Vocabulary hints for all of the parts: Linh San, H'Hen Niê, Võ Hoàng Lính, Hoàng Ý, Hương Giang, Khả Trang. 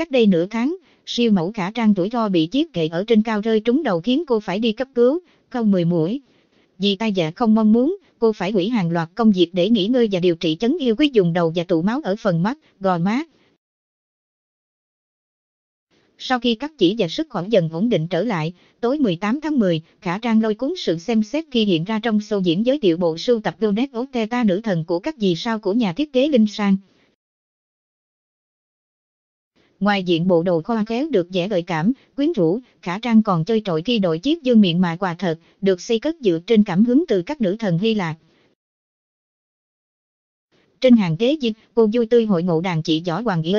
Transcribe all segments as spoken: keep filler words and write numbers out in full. Cách đây nửa tháng, siêu mẫu Khả Trang tuổi do bị chiếc gậy ở trên cao rơi trúng đầu khiến cô phải đi cấp cứu, không mười mũi. Vì tai dạ không mong muốn, cô phải hủy hàng loạt công việc để nghỉ ngơi và điều trị chấn yêu quý dùng đầu và tụ máu ở phần mắt, gò má. Sau khi cắt chỉ và sức khỏe dần ổn định trở lại, tối mười tám tháng mười, Khả Trang lôi cuốn sự xem xét khi hiện ra trong show diễn giới thiệu bộ sưu tập Donate Oteta nữ thần của các dì sao của nhà thiết kế Linh San. Ngoài diện bộ đồ khoa khéo được vẽ gợi cảm, quyến rũ, Khả Trang còn chơi trội khi đội chiếc dương miệng mạ quà thật, được xây cất dựa trên cảm hứng từ các nữ thần Hy Lạp. Trên hàng ghế dịch, cô vui tươi hội ngộ đàn chị giỏi Hoàng Ý.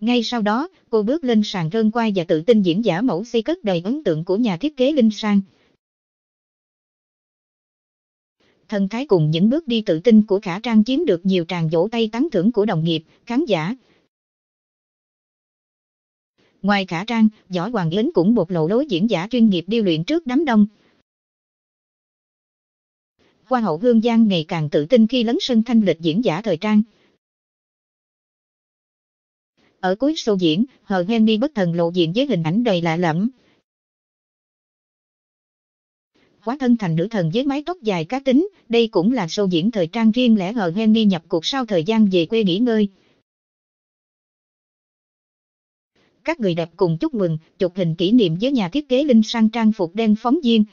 Ngay sau đó, cô bước lên sàn rơn quai và tự tin diễn giả mẫu xây cất đầy ấn tượng của nhà thiết kế Linh San. Thần thái cùng những bước đi tự tin của Khả Trang chiếm được nhiều tràng vỗ tay tán thưởng của đồng nghiệp, khán giả. Ngoài Khả Trang, Võ Hoàng Lính cũng bộc lộ lối diễn giả chuyên nghiệp điêu luyện trước đám đông. Hoa hậu Hương Giang ngày càng tự tin khi lấn sân thanh lịch diễn giả thời trang. Ở cuối show diễn, H'Hen Niê bất thần lộ diện với hình ảnh đầy lạ lẫm. Hóa thân thành nữ thần với mái tóc dài cá tính, đây cũng là show diễn thời trang riêng lẻ H'Hen Niê nhập cuộc sau thời gian về quê nghỉ ngơi. Các người đẹp cùng chúc mừng, chụp hình kỷ niệm với nhà thiết kế Linh San trang phục đen phóng viên.